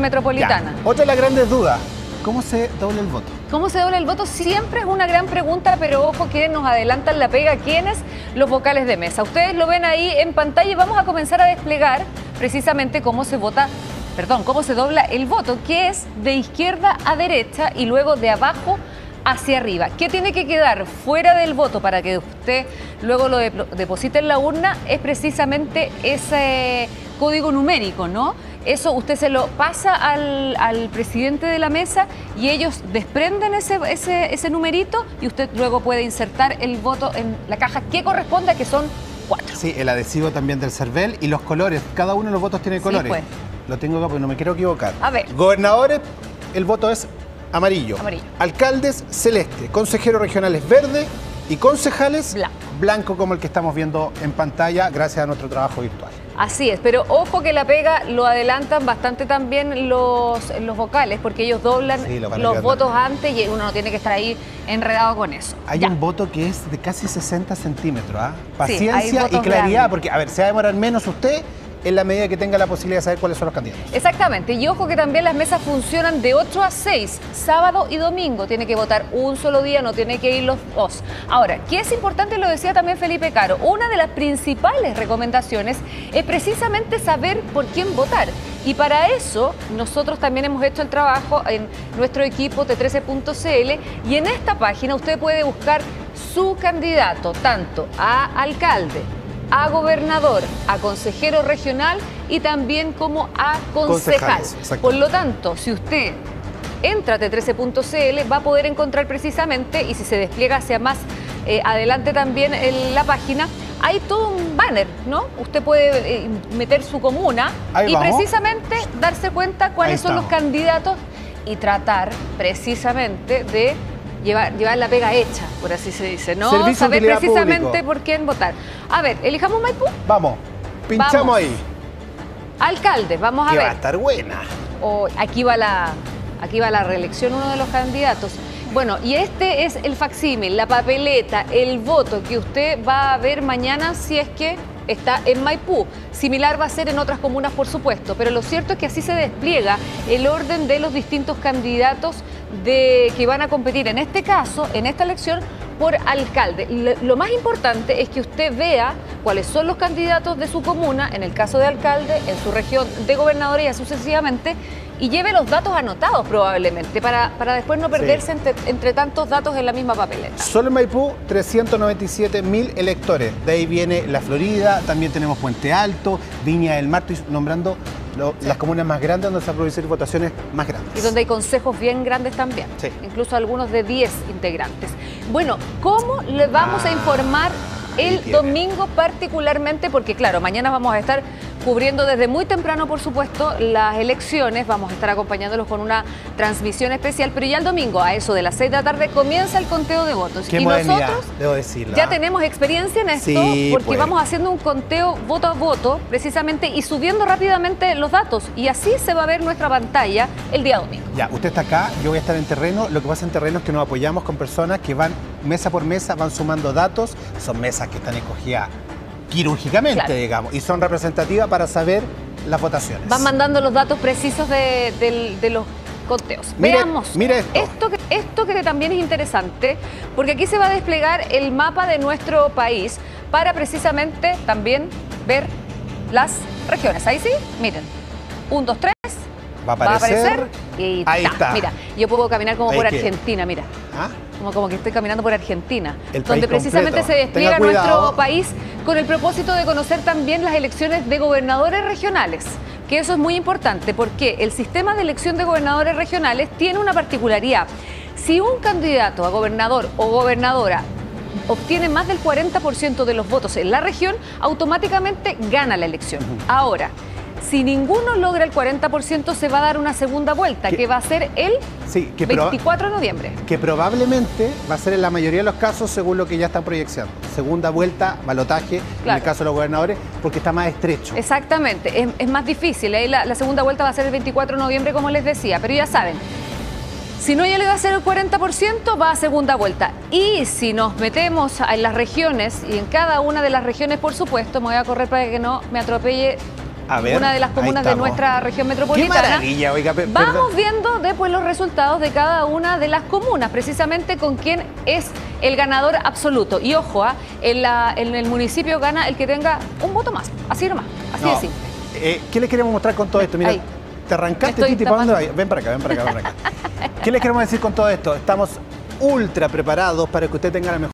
Metropolitana. Ya. Otra de las grandes dudas, ¿cómo se dobla el voto? ¿Cómo se dobla el voto? Siempre es una gran pregunta, pero ojo que nos adelantan la pega. ¿Quiénes? Los vocales de mesa. Ustedes lo ven ahí en pantalla y vamos a comenzar a desplegar precisamente cómo se vota, perdón, cómo se dobla el voto, que es de izquierda a derecha y luego de abajo hacia arriba. ¿Qué tiene que quedar fuera del voto para que usted luego lo deposite en la urna? Es precisamente ese código numérico, ¿no? Eso usted se lo pasa al presidente de la mesa y ellos desprenden ese numerito y usted luego puede insertar el voto en la caja que corresponda, que son 4. Sí, el adhesivo también del Servel y los colores. Cada uno de los votos tiene colores. Sí, pues. Lo tengo acá porque no me quiero equivocar. A ver. Gobernadores, el voto es amarillo. Amarillo. Alcaldes, celeste. Consejeros regionales, verde. Y concejales, blanco. Blanco como el que estamos viendo en pantalla, gracias a nuestro trabajo virtual. Así es, pero ojo que la pega lo adelantan bastante también los vocales, porque ellos doblan los votos antes y uno no tiene que estar ahí enredado con eso. Hay un voto que es de casi 60 centímetros, ¿ah? Paciencia y claridad, porque a ver, se va a demorar menos usted en la medida que tenga la posibilidad de saber cuáles son los candidatos. Exactamente, y ojo que también las mesas funcionan de 8 a 6, sábado y domingo. Tiene que votar un solo día, no tiene que ir los dos. Ahora, ¿qué es importante? Lo decía también Felipe Caro, una de las principales recomendaciones es precisamente saber por quién votar. Y para eso, nosotros también hemos hecho el trabajo en nuestro equipo T13.cl y en esta página usted puede buscar su candidato, tanto a alcalde, a gobernador, a consejero regional y también como a concejal. Por lo tanto, si usted entra a T13.cl va a poder encontrar precisamente, y si se despliega hacia más adelante también en la página, hay todo un banner, ¿no? Usted puede meter su comuna ahí y vamos. Precisamente darse cuenta cuáles son los candidatos y tratar precisamente de llevar la pega hecha, por así se dice, ¿no? Saber precisamente por quién votar. A ver, ¿elijamos Maipú? Vamos, pinchamos ahí. Alcalde, vamos a ver. Va a estar buena. Oh, aquí va la reelección, uno de los candidatos. Bueno, y este es el facsímil, la papeleta, el voto que usted va a ver mañana si es que está en Maipú. Similar va a ser en otras comunas, por supuesto, pero lo cierto es que así se despliega el orden de los distintos candidatos que van a competir, en este caso, en esta elección, por alcalde. Lo más importante es que usted vea cuáles son los candidatos de su comuna, en el caso de alcalde, en su región de gobernadores y así sucesivamente, y lleve los datos anotados probablemente para después no perderse entre tantos datos en la misma papeleta. Solo en Maipú, 397.000 electores. De ahí viene la Florida, también tenemos Puente Alto, Viña del Mar, estoy nombrando las comunas más grandes donde se producen votaciones más grandes. Y donde hay consejos bien grandes también, incluso algunos de 10 integrantes. Bueno, ¿cómo le vamos a informar el domingo particularmente? Porque claro, mañana vamos a estar cubriendo desde muy temprano, por supuesto, las elecciones. Vamos a estar acompañándolos con una transmisión especial, pero ya el domingo, a eso de las 6 de la tarde, comienza el conteo de votos. Qué modernidad, nosotros debo decirlo, ya tenemos experiencia en esto, porque vamos haciendo un conteo voto a voto, precisamente, y subiendo rápidamente los datos. Y así se va a ver nuestra pantalla el día domingo. Ya, usted está acá, yo voy a estar en terreno. Lo que pasa en terreno es que nos apoyamos con personas que van mesa por mesa, van sumando datos. Son mesas que están escogidas quirúrgicamente, digamos, y son representativas para saber las votaciones. Van mandando los datos precisos de los conteos. Veamos, mira esto que también es interesante, porque aquí se va a desplegar el mapa de nuestro país para precisamente también ver las regiones. Ahí sí, miren, 1, 2, 3. Va a aparecer y ahí está. Mira, yo puedo caminar como por Argentina, mira. ¿Ah? Como que estoy caminando por Argentina, donde precisamente se despliega nuestro país con el propósito de conocer también las elecciones de gobernadores regionales, que eso es muy importante porque el sistema de elección de gobernadores regionales tiene una particularidad. Si un candidato a gobernador o gobernadora obtiene más del 40% de los votos en la región, automáticamente gana la elección. Ahora, si ninguno logra el 40% se va a dar una segunda vuelta, que va a ser el 24 de noviembre. Que probablemente va a ser en la mayoría de los casos, según lo que ya están proyectando. Segunda vuelta, balotaje, en el caso de los gobernadores, porque está más estrecho. Exactamente, es más difícil. La segunda vuelta va a ser el 24 de noviembre, como les decía, pero ya saben. Si no llega a ser el 40%, va a segunda vuelta. Y si nos metemos en las regiones, y en cada una de las regiones, por supuesto, me voy a correr para que no me atropelle una de las comunas de nuestra región metropolitana. ¡Qué maravilla! Oiga, vamos viendo después los resultados de cada una de las comunas, precisamente con quién es el ganador absoluto. Y ojo, en el municipio gana el que tenga un voto más, así nomás, así de simple. ¿Qué les queremos mostrar con todo esto? Mira, ahí. Te arrancaste, Titi, ¿para dónde vas? Ven para acá, ven para acá, ven para acá. ¿Qué les queremos decir con todo esto? Estamos ultra preparados para que usted tenga la mejor